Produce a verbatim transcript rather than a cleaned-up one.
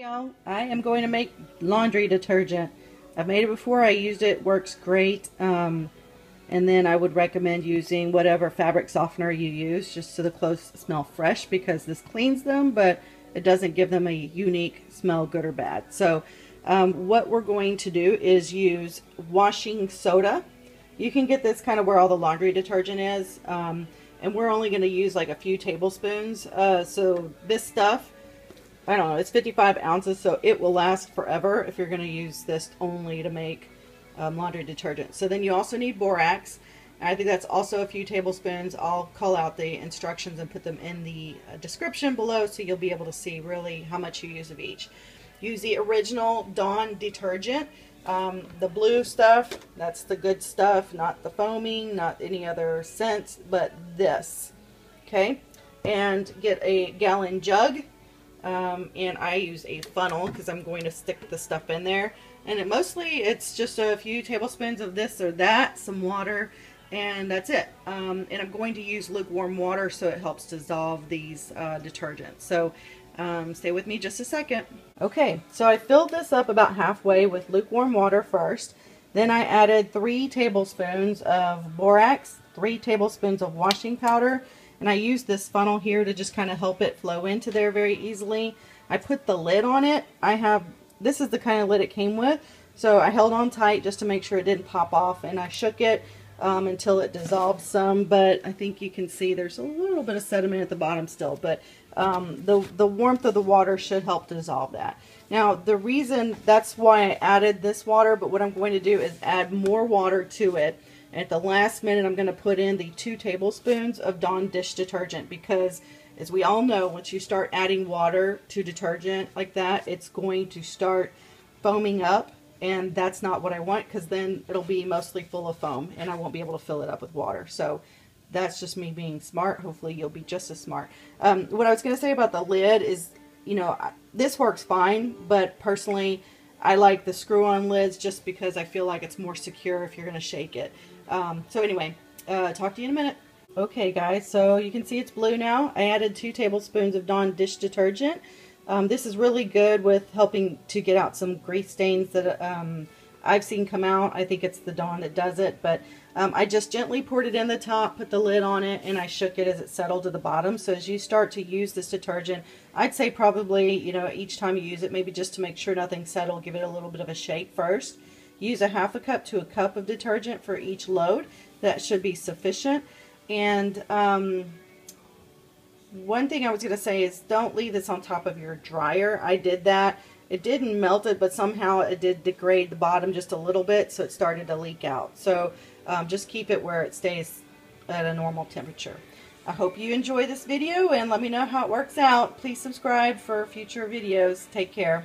Y'all, I am going to make laundry detergent. I've made it before. I used it. Works great. Um, and then I would recommend using whatever fabric softener you use just so the clothes smell fresh, because this cleans them, but it doesn't give them a unique smell, good or bad. So um, what we're going to do is use washing soda. You can get this kind of where all the laundry detergent is. Um, and we're only going to use like a few tablespoons. Uh, so this stuff, I don't know, it's fifty-five ounces, so it will last forever if you're going to use this only to make um, laundry detergent. So then you also need borax. And I think that's also a few tablespoons. I'll call out the instructions and put them in the description below, so you'll be able to see really how much you use of each. Use the original Dawn detergent. Um, the blue stuff, that's the good stuff, not the foaming, not any other scents, but this. Okay? And get a gallon jug. Um, and I use a funnel because I'm going to stick the stuff in there, and it mostly it's just a few tablespoons of this or that, some water, and that's it. Um, and I'm going to use lukewarm water so it helps dissolve these uh, detergents. So um, stay with me just a second. Okay, so I filled this up about halfway with lukewarm water first, then I added three tablespoons of borax, three tablespoons of washing powder. And I use this funnel here to just kind of help it flow into there very easily. I put the lid on it. I have, this is the kind of lid it came with. So I held on tight just to make sure it didn't pop off, and I shook it um, until it dissolved some. But I think you can see there's a little bit of sediment at the bottom still. But um, the, the warmth of the water should help dissolve that. Now the reason, that's why I added this water, but what I'm going to do is add more water to it. At the last minute, I'm going to put in the two tablespoons of Dawn dish detergent, because as we all know, once you start adding water to detergent like that, it's going to start foaming up, and that's not what I want, because then it'll be mostly full of foam and I won't be able to fill it up with water. So that's just me being smart. Hopefully you'll be just as smart. Um, what I was going to say about the lid is, you know, this works fine, but personally I like the screw-on lids just because I feel like it's more secure if you're going to shake it. Um, so anyway, uh, talk to you in a minute. Okay guys, so you can see it's blue now. I added two tablespoons of Dawn dish detergent. Um, this is really good with helping to get out some grease stains that um, I've seen come out. I think it's the Dawn that does it, but um, I just gently poured it in the top, put the lid on it, and I shook it as it settled to the bottom. So as you start to use this detergent, I'd say probably, you know, each time you use it, maybe just to make sure nothing settled, give it a little bit of a shake first. Use a half a cup to a cup of detergent for each load. That should be sufficient. And um, one thing I was going to say is don't leave this on top of your dryer. I did that. It didn't melt it, but somehow it did degrade the bottom just a little bit, so it started to leak out. So um, just keep it where it stays at a normal temperature. I hope you enjoy this video, and let me know how it works out. Please subscribe for future videos. Take care.